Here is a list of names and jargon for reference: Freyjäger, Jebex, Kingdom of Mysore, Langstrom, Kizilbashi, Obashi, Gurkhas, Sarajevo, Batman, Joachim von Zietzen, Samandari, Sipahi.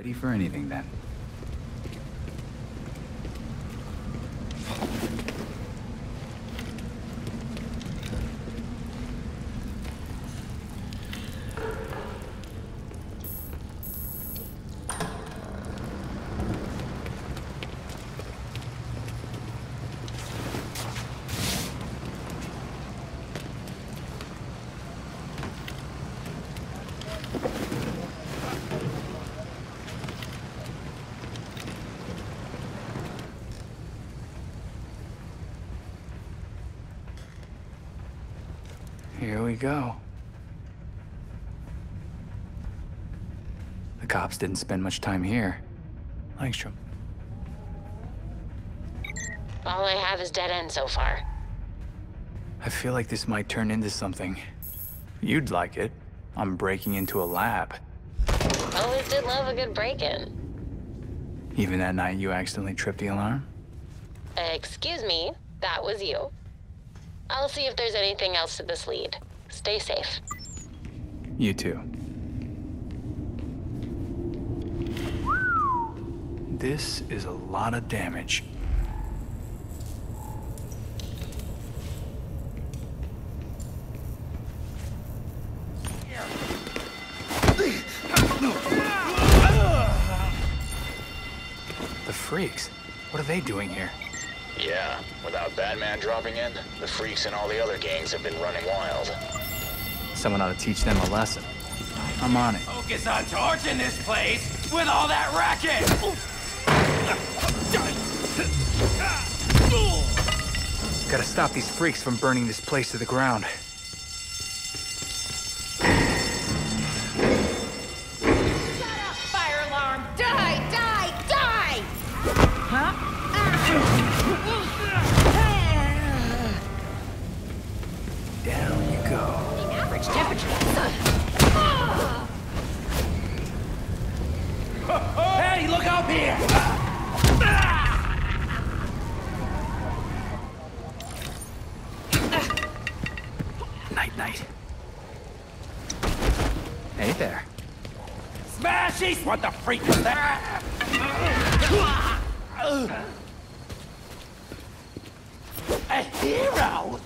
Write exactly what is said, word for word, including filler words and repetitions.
Ready for anything then. Here we go. The cops didn't spend much time here. Langstrom. All I have is dead end so far. I feel like this might turn into something. You'd like it. I'm breaking into a lab. Always did love a good break-in. Even that night you accidentally tripped the alarm? Excuse me, that was you. I'll see if there's anything else to this lead. Stay safe. You too. This is a lot of damage. The freaks, what are they doing here? Yeah, without Batman dropping in, the freaks and all the other gangs have been running wild. Someone ought to teach them a lesson. I'm on it. Focus on torching this place with all that racket! Gotta stop these freaks from burning this place to the ground. Shut up, fire alarm! Die, die, die! Huh? Ah. Down you go. The average temperature. Hey, look up here! Night, night. Hey there. Smashies! What the freak is that? A hero!